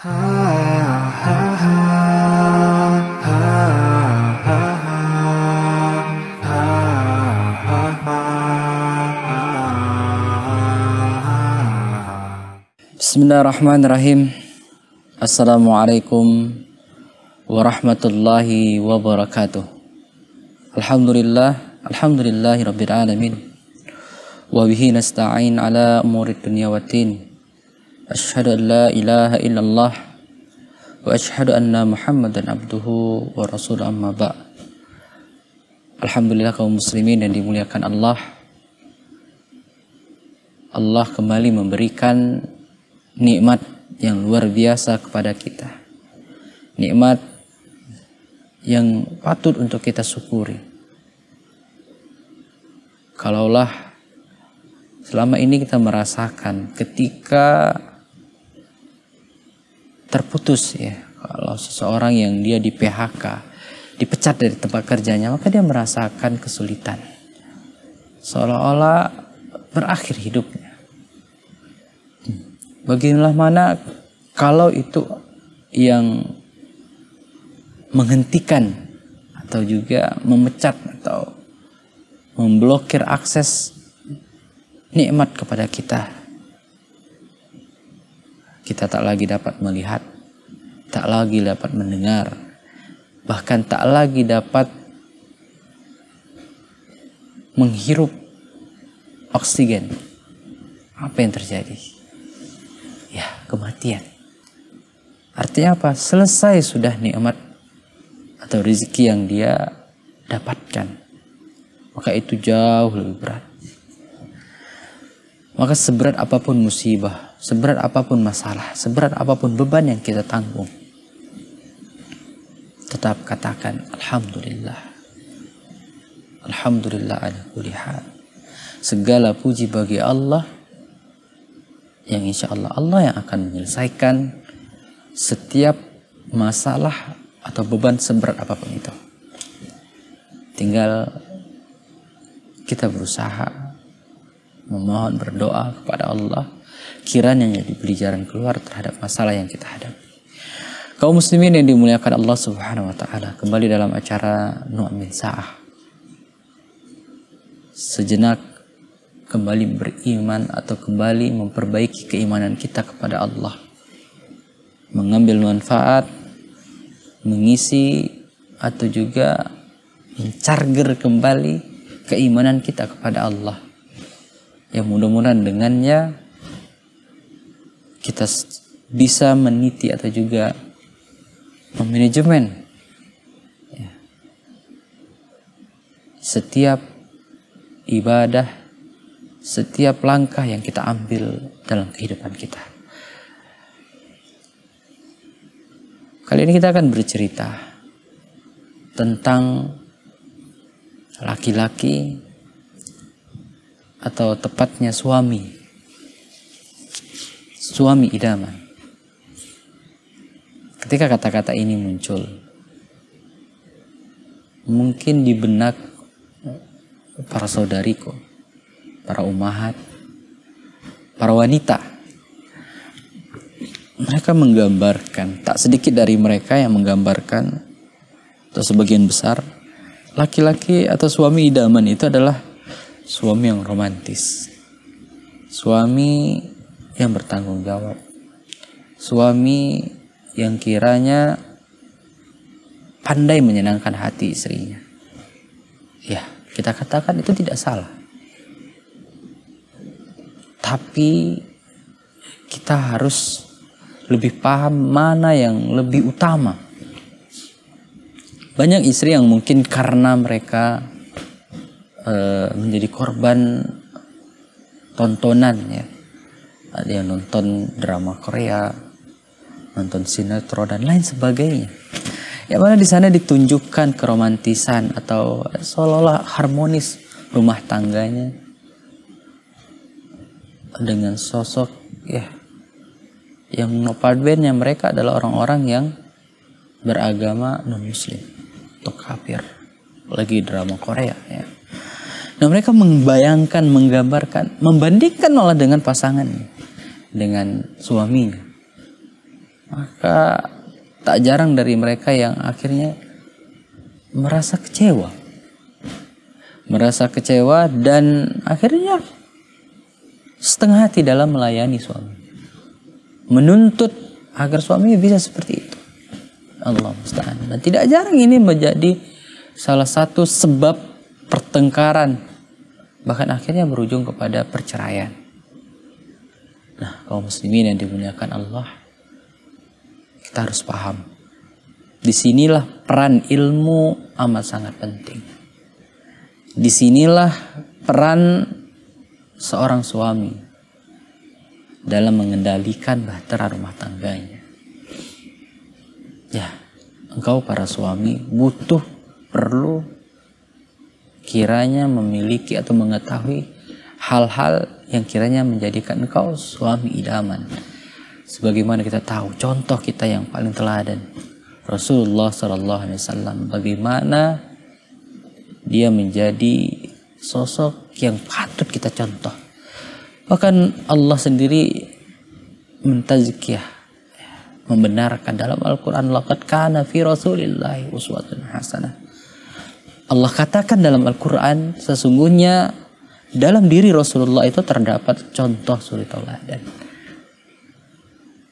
Bismillahirrahmanirrahim. Assalamualaikum warahmatullahi wabarakatuh. Alhamdulillahi rabbil alamin. Wa bihi nasta'in ala umurid dunya waddin. Asyhadu an la ilaha illallah wa asyhadu anna Muhammadan abduhu wa rasuluh, amma ba'd. Alhamdulillah kaum muslimin yang dimuliakan Allah. Allah kembali memberikan nikmat yang luar biasa kepada kita, nikmat yang patut untuk kita syukuri. Kalaulah selama ini kita merasakan ketika terputus, ya, kalau seseorang yang dia di PHK, dipecat dari tempat kerjanya, maka dia merasakan kesulitan, seolah-olah berakhir hidupnya. Bagianlah mana kalau itu yang menghentikan atau juga memecat atau memblokir akses nikmat kepada kita. Kita tak lagi dapat melihat, tak lagi dapat mendengar, bahkan tak lagi dapat menghirup oksigen. Apa yang terjadi? Ya, kematian. Artinya apa? Selesai sudah nikmat atau rezeki yang dia dapatkan, maka itu jauh lebih berat. Maka seberat apapun musibah, seberat apapun masalah, seberat apapun beban yang kita tanggung, tetap katakan alhamdulillah. Alhamdulillah ala kulli hal. Segala puji bagi Allah, yang insya Allah, Allah yang akan menyelesaikan setiap masalah atau beban seberat apapun itu. Tinggal kita berusaha, memohon, berdoa kepada Allah, kiranya jadi beri jalan keluar terhadap masalah yang kita hadapi. Kaum muslimin yang dimuliakan Allah Subhanahu wa ta'ala, kembali dalam acara Nu'min Sa'ah. Sejenak kembali beriman atau kembali memperbaiki keimanan kita kepada Allah, mengambil manfaat, mengisi atau juga mencarger kembali keimanan kita kepada Allah, yang mudah-mudahan dengannya kita bisa meniti atau juga memanajemen setiap ibadah, setiap langkah yang kita ambil dalam kehidupan kita. Kali ini kita akan bercerita tentang laki-laki, atau tepatnya suami idaman. Ketika kata-kata ini muncul, mungkin di benak para saudariku, para umahat, para wanita, mereka menggambarkan, tak sedikit dari mereka yang menggambarkan, atau sebagian besar, laki-laki atau suami idaman itu adalah suami yang romantis, suami yang bertanggung jawab, suami yang kiranya pandai menyenangkan hati istrinya. Ya, kita katakan itu tidak salah, tapi kita harus lebih paham mana yang lebih utama. Banyak istri yang mungkin karena mereka menjadi korban tontonan, ya. Ada yang nonton drama Korea, nonton sinetron dan lain sebagainya. Ya, mana di sana ditunjukkan keromantisan atau seolah-olah harmonis rumah tangganya dengan sosok, ya, yang notabene mereka adalah orang-orang yang beragama non-muslim atau kafir, lagi drama Korea, ya. Nah, mereka membayangkan, menggambarkan, membandingkan malah dengan pasangannya, dengan suaminya. maka tak jarang dari mereka yang akhirnya merasa kecewa dan akhirnya setengah hati dalam melayani suami, menuntut agar suaminya bisa seperti itu. Allah musta'an. Dan tidak jarang ini menjadi salah satu sebab pertengkaran, bahkan akhirnya berujung kepada perceraian. Nah, kaum muslimin yang dimuliakan Allah, kita harus paham, disinilah peran ilmu amat sangat penting. Disinilah peran seorang suami dalam mengendalikan bahtera rumah tangganya. Ya, engkau para suami perlu kiranya memiliki atau mengetahui hal-hal yang kiranya menjadikan engkau suami idaman. Sebagaimana kita tahu contoh kita yang paling teladan, Rasulullah SAW, bagaimana dia menjadi sosok yang patut kita contoh. Bahkan Allah sendiri mentazkiyah, membenarkan dalam Al-Quran, laqad kana fi Rasulillahi uswatun hasanah. Allah katakan dalam Al-Quran, sesungguhnya dalam diri Rasulullah itu terdapat contoh suri tauladan.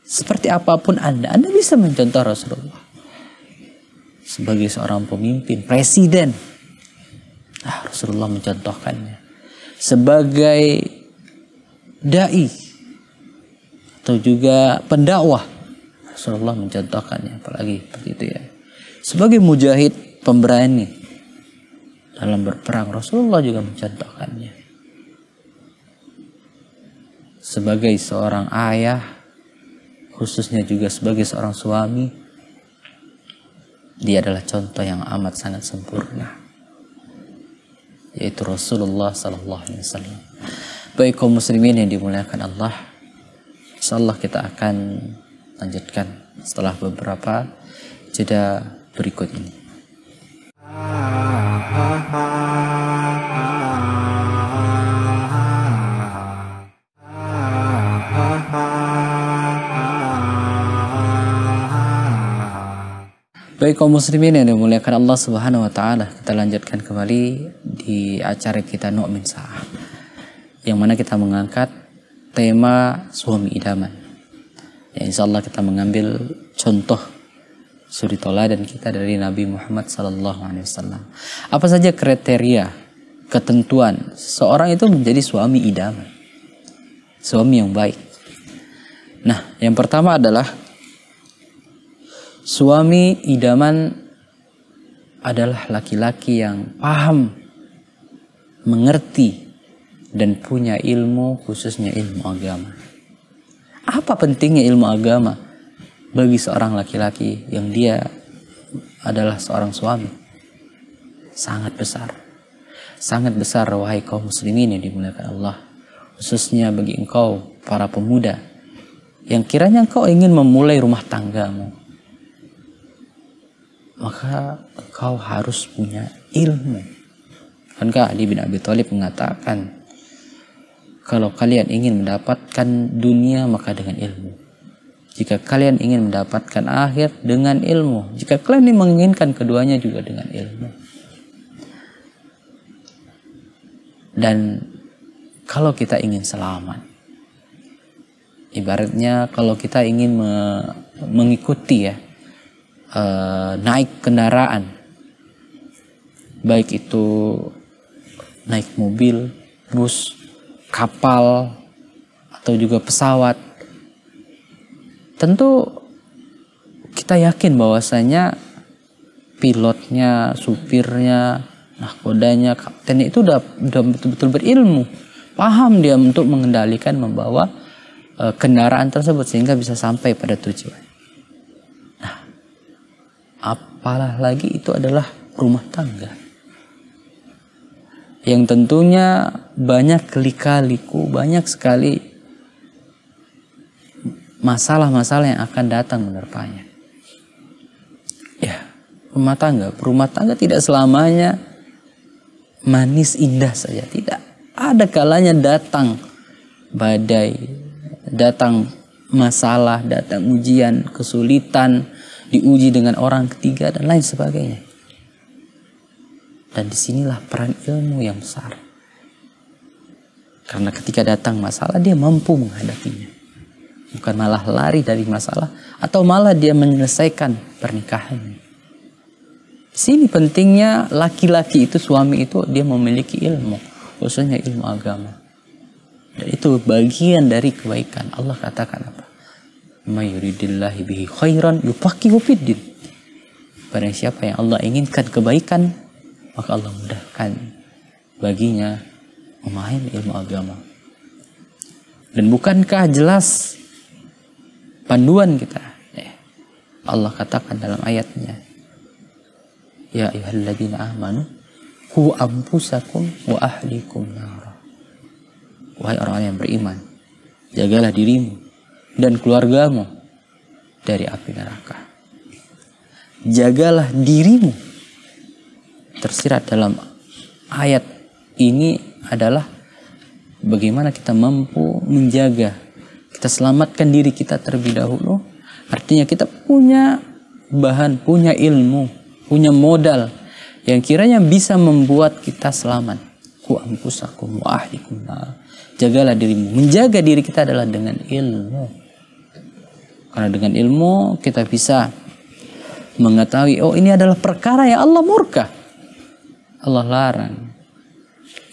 Seperti apapun Anda bisa mencontoh Rasulullah sebagai seorang pemimpin, presiden. Nah, Rasulullah mencontohkannya sebagai dai atau juga pendakwah. Rasulullah mencontohkannya, apalagi seperti itu ya. Sebagai mujahid, pemberani dalam berperang, Rasulullah juga mencontohkannya. Sebagai seorang ayah, khususnya juga sebagai seorang suami, dia adalah contoh yang amat sangat sempurna, yaitu Rasulullah SAW. Baik kaum muslimin yang dimuliakan Allah, insyaallah kita akan lanjutkan setelah beberapa jeda berikut ini. Baik kaum muslimin yang dimuliakan Allah Subhanahu wa taala, kita lanjutkan kembali di acara kita Nu'min Sa'ah, yang mana kita mengangkat tema suami idaman. Ya, insyaallah kita mengambil contoh suri tauladan kita dari Nabi Muhammad sallallahu alaihi wasallam. Apa saja kriteria, ketentuan seorang itu menjadi suami idaman, suami yang baik? Nah, yang pertama adalah suami idaman adalah laki-laki yang paham, mengerti, dan punya ilmu, khususnya ilmu agama. Apa pentingnya ilmu agama bagi seorang laki-laki yang dia adalah seorang suami? Sangat besar wahai kaum muslimin yang dimuliakan Allah, khususnya bagi engkau para pemuda yang kiranya engkau ingin memulai rumah tanggamu. Maka kau harus punya ilmu. Bukankah Ali bin Abi Thalib mengatakan, kalau kalian ingin mendapatkan dunia maka dengan ilmu, jika kalian ingin mendapatkan akhir dengan ilmu, jika kalian menginginkan keduanya juga dengan ilmu. Dan kalau kita ingin selamat, ibaratnya kalau kita ingin mengikuti ya, naik kendaraan, baik itu naik mobil, bus, kapal, atau juga pesawat, tentu kita yakin bahwasanya pilotnya, supirnya, nahkodanya, kaptennya itu udah betul-betul berilmu, paham dia untuk mengendalikan, membawa kendaraan tersebut sehingga bisa sampai pada tujuan. Apalah lagi itu adalah rumah tangga yang tentunya banyak lika-liku, banyak sekali masalah-masalah yang akan datang menerpanya. Ya, rumah tangga tidak selamanya manis indah saja, tidak. Ada kalanya datang badai, datang masalah, datang ujian, kesulitan, diuji dengan orang ketiga dan lain sebagainya. Dan disinilah peran ilmu yang besar. Karena ketika datang masalah, dia mampu menghadapinya. Bukan malah lari dari masalah, atau malah dia menyelesaikan pernikahannya. Di sini pentingnya laki-laki itu, suami itu, dia memiliki ilmu, khususnya ilmu agama. Dan itu bagian dari kebaikan. Allah katakan apa? Mayuridillahi bihi khairan yufaqihu fiddin. Barang siapa yang Allah inginkan kebaikan, maka Allah mudahkan baginya memahami ilmu agama. Dan bukankah jelas panduan kita? Allah katakan dalam ayatnya, ya ayyuhalladzina amanu qu anfusakum wa ahlikum nar. Wahai orang yang beriman, jagalah dirimu dan keluargamu dari api neraka. Jagalah dirimu. Tersirat dalam ayat ini adalah bagaimana kita mampu menjaga. Kita selamatkan diri kita terlebih dahulu. Artinya kita punya bahan, punya ilmu, punya modal yang kiranya bisa membuat kita selamat. Qu anfusakum wa ahlikum nar. Jagalah dirimu. Menjaga diri kita adalah dengan ilmu. Karena dengan ilmu kita bisa mengetahui, oh ini adalah perkara yang Allah murka, Allah larang.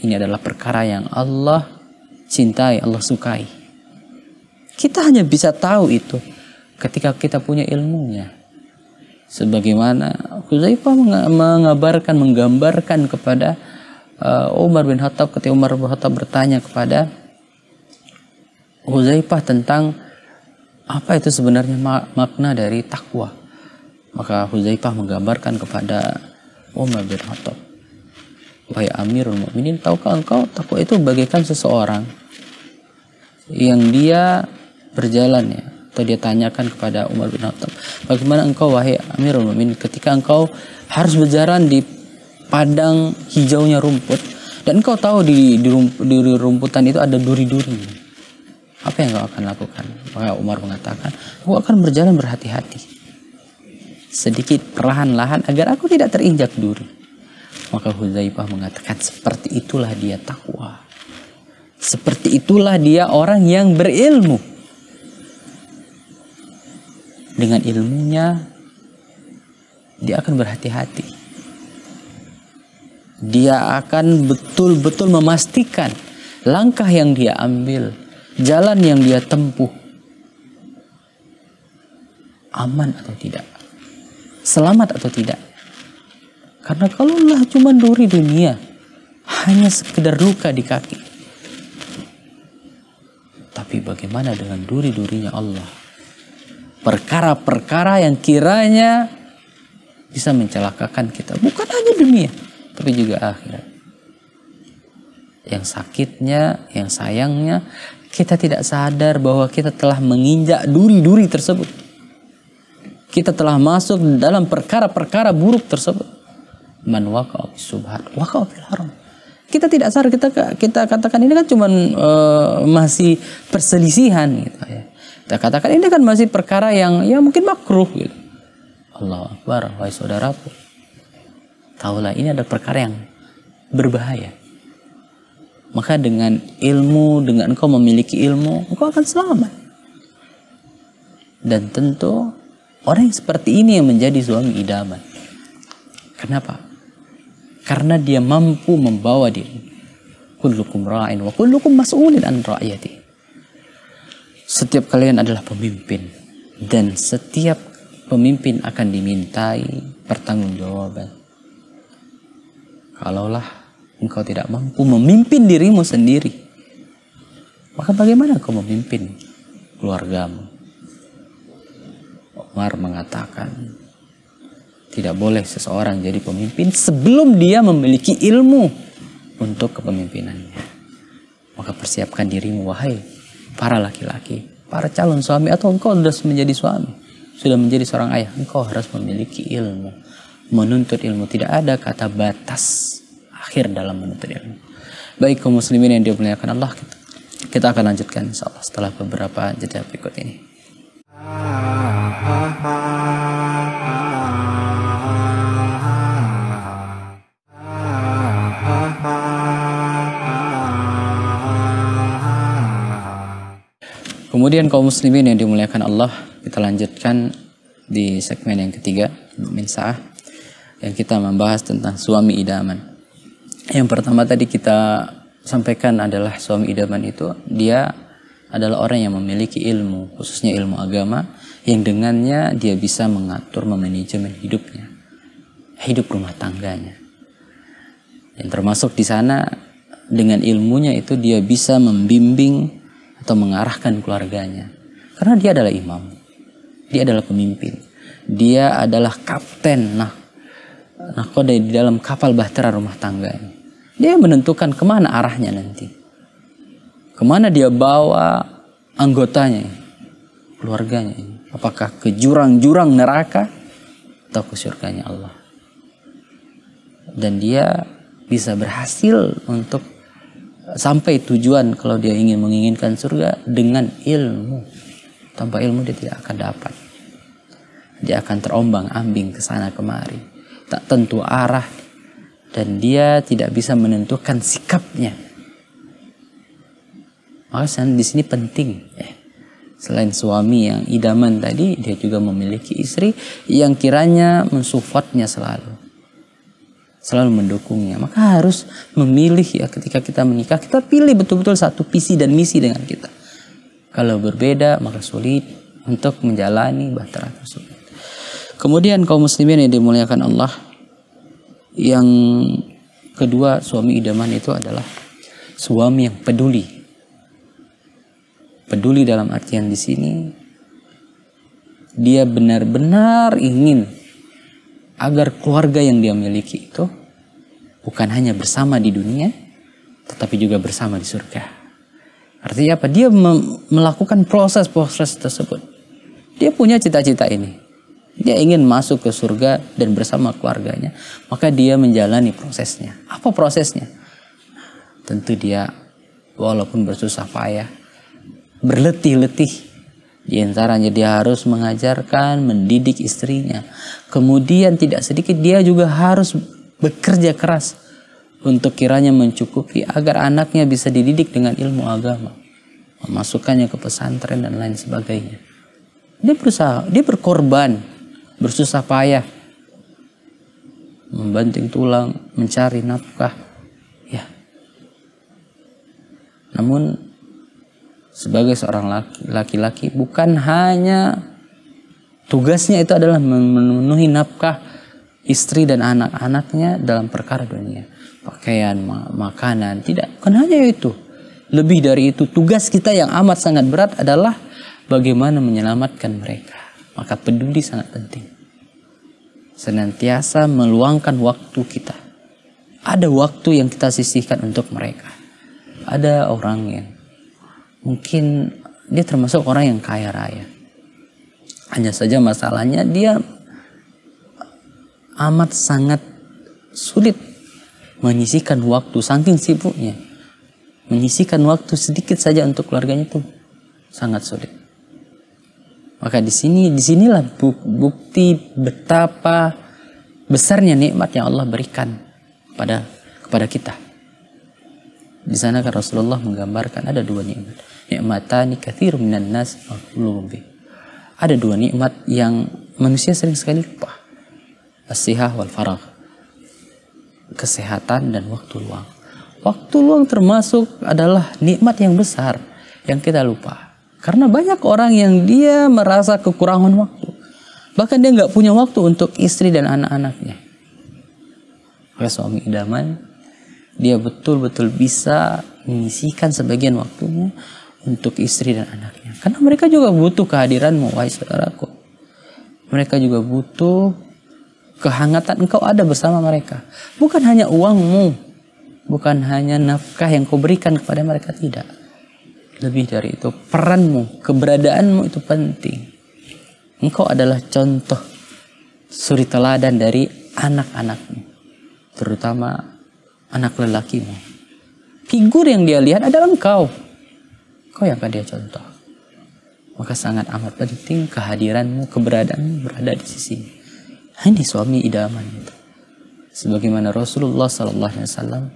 Ini adalah perkara yang Allah cintai, Allah sukai. Kita hanya bisa tahu itu ketika kita punya ilmunya. Sebagaimana Khuzaifah mengabarkan, menggambarkan kepada Umar bin Khattab, ketika Umar bin Khattab bertanya kepada Huzaifah tentang apa itu sebenarnya makna dari takwa, maka Huzaifah menggambarkan kepada Umar bin Khattab, wahai Amirul Mukminin, tahukah engkau takwa itu bagaikan seseorang yang dia berjalan, ya, atau dia tanyakan kepada Umar bin Khattab, bagaimana engkau wahai Amirul Mukminin ketika engkau harus berjalan di padang hijaunya rumput, dan engkau tahu di rumputan itu ada duri-duri, apa yang engkau akan lakukan? Maka Umar mengatakan, aku akan berjalan berhati-hati, sedikit perlahan-lahan agar aku tidak terinjak duri. Maka Huzaifah mengatakan, seperti itulah dia takwa, seperti itulah dia orang yang berilmu. Dengan ilmunya dia akan berhati-hati. Dia akan betul-betul memastikan langkah yang dia ambil, jalan yang dia tempuh, aman atau tidak, selamat atau tidak. Karena kalaulah cuma duri dunia, hanya sekedar luka di kaki. Tapi bagaimana dengan duri-durinya Allah? Perkara-perkara yang kiranya bisa mencelakakan kita, bukan hanya dunia, tapi juga akhirat. Yang sakitnya, yang sayangnya, kita tidak sadar bahwa kita telah menginjak duri-duri tersebut. Kita telah masuk dalam perkara-perkara buruk tersebut. Man waqa'a bis-subhat waqa'a fil haram. Kita tidak sadar, kita katakan ini kan cuman masih perselisihan gitu ya. Kita katakan ini kan masih perkara yang ya mungkin makruh gitu. Allahu Akbar, wahai saudaraku. Taulah ini adalah perkara yang berbahaya. Maka dengan ilmu, dengan engkau memiliki ilmu, engkau akan selamat. Dan tentu orang yang seperti ini yang menjadi suami idaman. Kenapa? Karena dia mampu membawa diri. Kullukum ra'in wa kullukum mas'ulun an ra'iyati. Setiap kalian adalah pemimpin, dan setiap pemimpin akan dimintai pertanggungjawaban. Kalaulah engkau tidak mampu memimpin dirimu sendiri, maka bagaimana engkau memimpin keluargamu? Umar mengatakan, tidak boleh seseorang jadi pemimpin sebelum dia memiliki ilmu untuk kepemimpinannya. Maka persiapkan dirimu, wahai para laki-laki, para calon suami, atau engkau sudah menjadi suami, sudah menjadi seorang ayah, engkau harus memiliki ilmu. Menuntut ilmu, tidak ada kata batas akhir dalam menuntut ilmu. Baik kaum muslimin yang dimuliakan Allah, Kita akan lanjutkan insyaallah setelah beberapa jeda berikut ini. Kemudian kaum muslimin yang dimuliakan Allah, kita lanjutkan di segmen yang ketiga, Min Sa'ah, yang kita membahas tentang suami idaman. Yang pertama tadi kita sampaikan adalah suami idaman itu dia adalah orang yang memiliki ilmu, khususnya ilmu agama, yang dengannya dia bisa mengatur, memanajemen hidupnya, hidup rumah tangganya. Dan termasuk di sana dengan ilmunya itu dia bisa membimbing atau mengarahkan keluarganya, karena dia adalah imam, dia adalah pemimpin, dia adalah kapten, nahkoda di dalam kapal bahtera rumah tangga ini. Dia menentukan kemana arahnya nanti, kemana dia bawa anggotanya, keluarganya ini, apakah ke jurang-jurang neraka atau ke surganya Allah. Dan dia bisa berhasil untuk sampai tujuan kalau dia menginginkan surga dengan ilmu. Tanpa ilmu dia tidak akan dapat. Dia akan terombang-ambing ke sana kemari, tak tentu arah, dan dia tidak bisa menentukan sikapnya. Maka di sini penting. Selain suami yang idaman tadi, dia juga memiliki istri yang kiranya mensupportnya selalu mendukungnya. Maka harus memilih ya, ketika kita menikah kita pilih betul-betul satu visi dan misi dengan kita. Kalau berbeda maka sulit untuk menjalani bahtera tersebut. Kemudian kaum muslimin yang dimuliakan Allah, yang kedua suami idaman itu adalah suami yang peduli. Peduli dalam artian di sini dia benar-benar ingin agar keluarga yang dia miliki itu bukan hanya bersama di dunia, tetapi juga bersama di surga. Artinya apa? Dia melakukan proses-proses tersebut. Dia punya cita-cita ini. Dia ingin masuk ke surga dan bersama keluarganya. Maka dia menjalani prosesnya. Apa prosesnya? Tentu dia walaupun bersusah payah, berletih-letih. Di antaranya dia harus mengajarkan, mendidik istrinya. Kemudian tidak sedikit dia juga harus bekerja keras untuk kiranya mencukupi agar anaknya bisa dididik dengan ilmu agama, memasukkannya ke pesantren dan lain sebagainya. Dia berusaha, dia berkorban, bersusah payah, membanting tulang, mencari nafkah. Ya. Namun sebagai seorang laki-laki bukan hanya tugasnya itu adalah memenuhi nafkah istri dan anak-anaknya dalam perkara dunia, pakaian, makanan, tidak. Bukan hanya itu. Lebih dari itu, tugas kita yang amat sangat berat adalah bagaimana menyelamatkan mereka. Maka peduli sangat penting. Senantiasa meluangkan waktu kita. Ada waktu yang kita sisihkan untuk mereka. Ada orang yang mungkin dia termasuk orang yang kaya raya. Hanya saja masalahnya dia amat sangat sulit menyisihkan waktu, saking sibuknya. Menyisihkan waktu sedikit saja untuk keluarganya itu sangat sulit. Maka disinilah bukti betapa besarnya nikmat yang Allah berikan kepada kita. Di sana kan Rasulullah menggambarkan ada dua nikmat. Nikmatani katsirun minan nas maghfulun bih. Ada dua nikmat yang manusia sering sekali lupa. As-sihah wal faragh. Kesehatan dan waktu luang. Waktu luang termasuk adalah nikmat yang besar yang kita lupa. Karena banyak orang yang dia merasa kekurangan waktu. Bahkan dia nggak punya waktu untuk istri dan anak-anaknya. Maka suami idaman dia betul-betul bisa mengisikan sebagian waktunya untuk istri dan anaknya. Karena mereka juga butuh kehadiranmu, wahai saudaraku. Mereka juga butuh kehangatan engkau ada bersama mereka. Bukan hanya uangmu, bukan hanya nafkah yang kau berikan kepada mereka, tidak. Lebih dari itu, peranmu, keberadaanmu itu penting. Engkau adalah contoh suri teladan dari anak-anakmu, terutama anak lelakimu. Figur yang dia lihat adalah engkau. Koyakah dia contoh? Maka sangat amat penting kehadiranmu, keberadaanmu berada di sisi. Ini suami idaman itu. Sebagaimana Rasulullah SAW,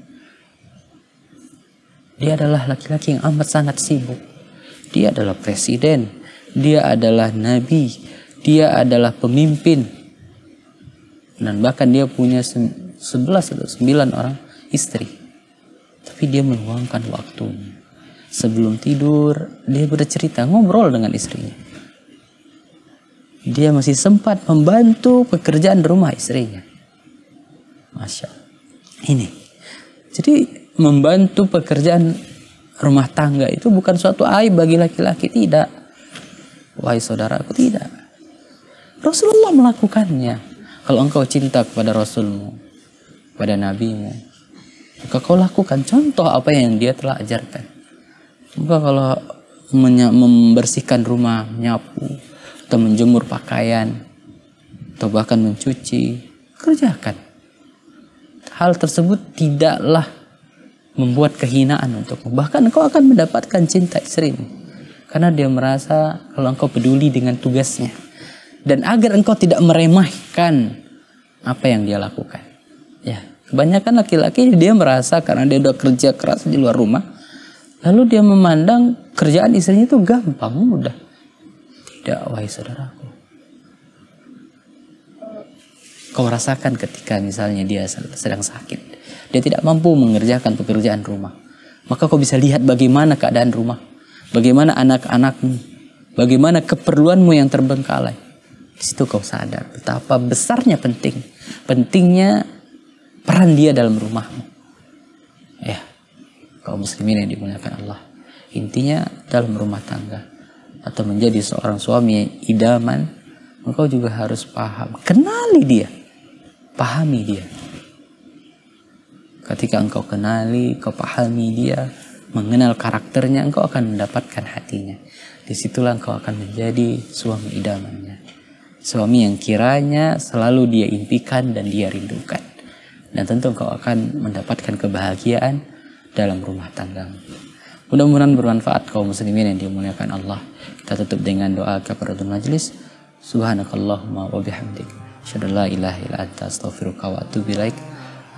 dia adalah laki-laki yang amat sangat sibuk. Dia adalah presiden, dia adalah nabi, dia adalah pemimpin. Dan bahkan dia punya 11 atau 9 orang istri. Tapi dia meluangkan waktunya. Sebelum tidur, dia bercerita, ngobrol dengan istrinya. Dia masih sempat membantu pekerjaan rumah istrinya. Masya Allah. Ini. Jadi, membantu pekerjaan rumah tangga itu bukan suatu aib bagi laki-laki. Tidak. Wahai saudaraku, tidak. Rasulullah melakukannya. Kalau engkau cinta kepada Rasulmu, kepada nabimu, maka kau lakukan contoh apa yang dia telah ajarkan. Maka kalau membersihkan rumah, menyapu, atau menjemur pakaian, atau bahkan mencuci, kerjakan. Hal tersebut tidaklah membuat kehinaan untukmu. Bahkan engkau akan mendapatkan cinta istrimu. Karena dia merasa kalau engkau peduli dengan tugasnya. Dan agar engkau tidak meremehkan apa yang dia lakukan. Ya, kebanyakan laki-laki dia merasa karena dia udah kerja keras di luar rumah, lalu dia memandang kerjaan istrinya itu gampang, mudah. Tidak, wahai saudaraku. Kau rasakan ketika misalnya dia sedang sakit. Dia tidak mampu mengerjakan pekerjaan rumah. Maka kau bisa lihat bagaimana keadaan rumah. Bagaimana anak-anakmu. Bagaimana keperluanmu yang terbengkalai. Di situ kau sadar betapa besarnya pentingnya peran dia dalam rumahmu. Ya. Kaum muslimin yang dimuliakan Allah, intinya dalam rumah tangga atau menjadi seorang suami yang idaman, engkau juga harus paham, kenali dia, pahami dia. Ketika engkau kenali, kau pahami dia, mengenal karakternya, engkau akan mendapatkan hatinya. Disitulah engkau akan menjadi suami idamannya, suami yang kiranya selalu dia impikan dan dia rindukan, dan tentu engkau akan mendapatkan kebahagiaan dalam rumah tangga. Mudah-mudahan bermanfaat kaum muslimin yang dimuliakan Allah. Kita tutup dengan doa kafaratul majlis. Subhanakallahumma wa bihamdik, asyhadu an la ilaha illa anta, astaghfiruka wa atubu ilaik.